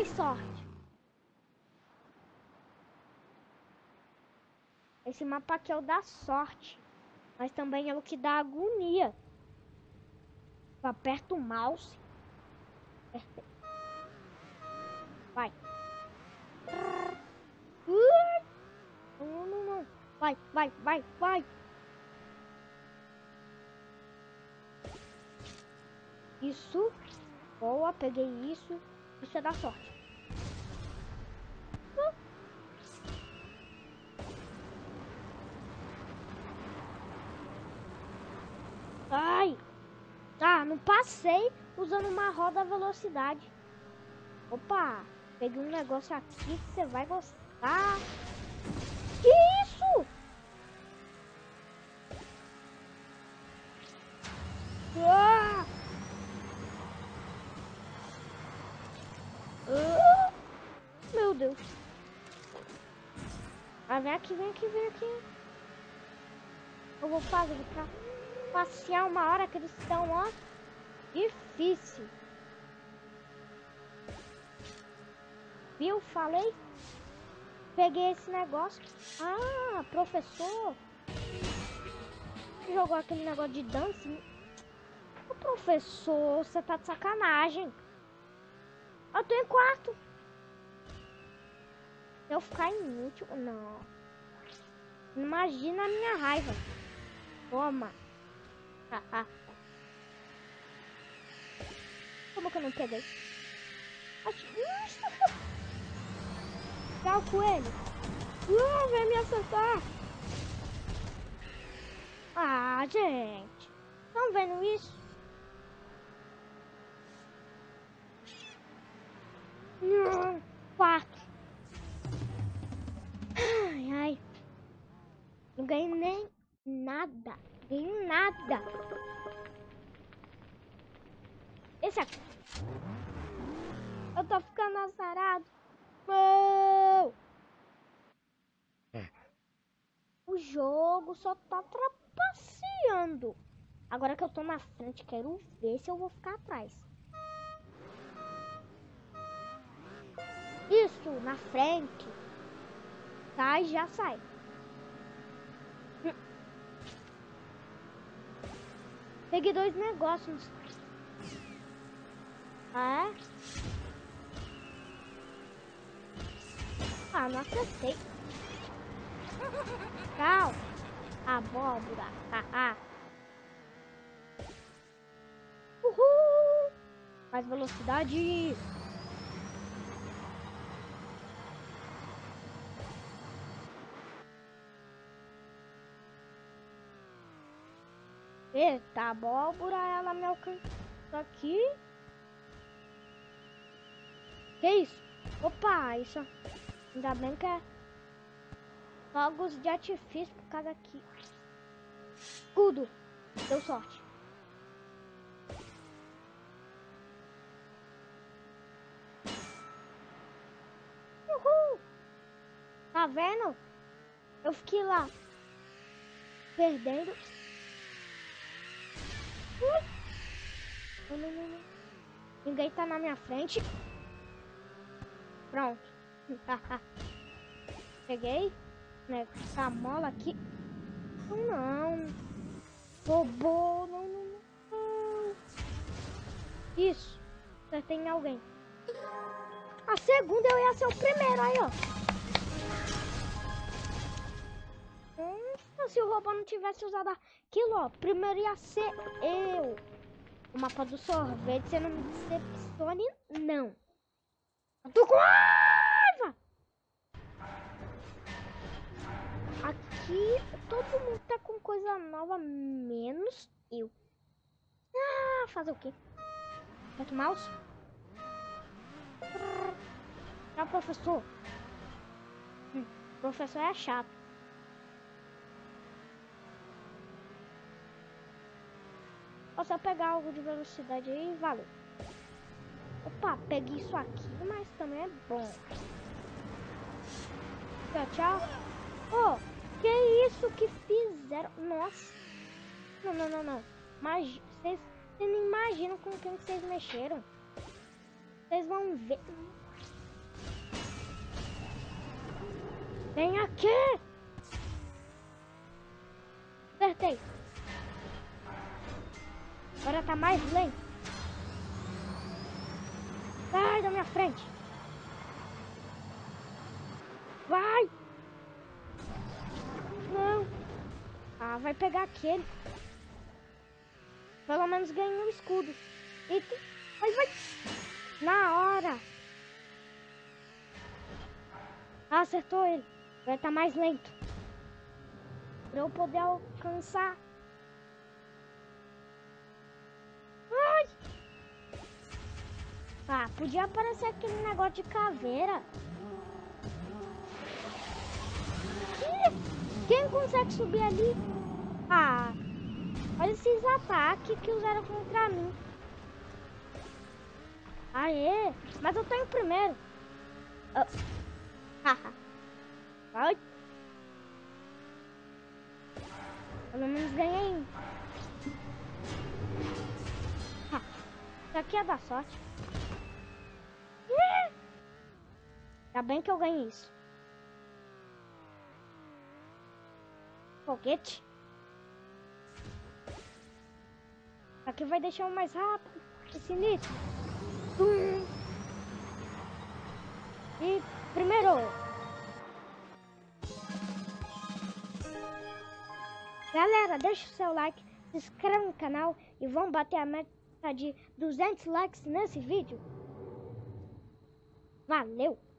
mais sorte. Esse mapa aqui é o da sorte, mas também é o que dá agonia. Aperta o mouse. Vai. Não, não, não. Vai, vai, vai, vai. Isso. Boa, peguei isso. Isso é da sorte. Ai. Tá, não passei usando uma roda velocidade. Opa, peguei um negócio aqui que você vai gostar. Que isso? Ah! Ah! Meu Deus. Ah, vem aqui, vem aqui, vem aqui. Eu vou fazer pra passear uma hora que eles estão, ó. Difícil. Viu? Falei. Peguei esse negócio. Ah, professor. Jogou aquele negócio de dança. Ô, professor, você tá de sacanagem. Eu tô em quarto. Se eu ficar inútil. Não. Imagina a minha raiva. Toma. Ah. Como que eu não peguei? Acho... Tá o coelho. Vai me acertar. Ah, gente. Estão vendo isso? Não. Quatro. Ai, ai. Não ganhei nem nada. Ganhei nada. Esse aqui. Eu tô ficando azarado. O jogo só tá trapaceando. Agora que eu tô na frente, quero ver se eu vou ficar atrás. Isso, na frente. Sai, já sai. Peguei dois negócios. Ah, é? Ah, não acertei. Calma. Abóbora. Haha. Uhul. Mais velocidade. Eita, a abóbora, ela me alcançou aqui. Que isso? Opa, isso. Ainda bem que é fogos de artifício por causa aqui. Escudo. Deu sorte. Uhul. Tá vendo? Eu fiquei lá. Perdendo. Não, não, não, não. Ninguém tá na minha frente. Pronto. Peguei, né? Essa mola aqui. Não. Robô. Não, não, não. Isso. Acertei em alguém. A segunda eu ia ser o primeiro. Aí, ó. Se o robô não tivesse usado aquilo, ó. Primeiro ia ser eu. O mapa do sorvete. Você não me decepcione, não. Eu tô com... Aqui todo mundo tá com coisa nova, menos eu. Ah, fazer o quê? Aperta o mouse. Tá, professor. Professor é chato. Ó, só pegar algo de velocidade aí, valeu. Opa, peguei isso aqui, mas também é bom. Tchau, tchau. Oh. Que isso que fizeram? Nossa. Não, não, não, não. Mas vocês não imaginam com quem vocês mexeram. Vocês vão ver. Vem aqui! Acertei! Agora tá mais lento! Sai da minha frente! Vai! Não! Ah, vai pegar aquele! Pelo menos ganhei um escudo! Eita! Vai, vai! Na hora! Ah, acertou ele! Vai estar mais lento pra eu poder alcançar. Ai! Ah, podia aparecer aquele negócio de caveira. Quem consegue subir ali? Ah, olha esses ataques que usaram contra mim. Aê, mas eu tô em primeiro. Haha. Vai. Pelo menos ganhei um. Ha, isso aqui é da sorte. Ainda bem que eu ganhei isso. Foguete. Aqui vai deixar um mais rápido. Que sinistro. E primeiro. Galera, deixa o seu like, se inscreve no canal e vamos bater a meta de 200 likes nesse vídeo. Valeu!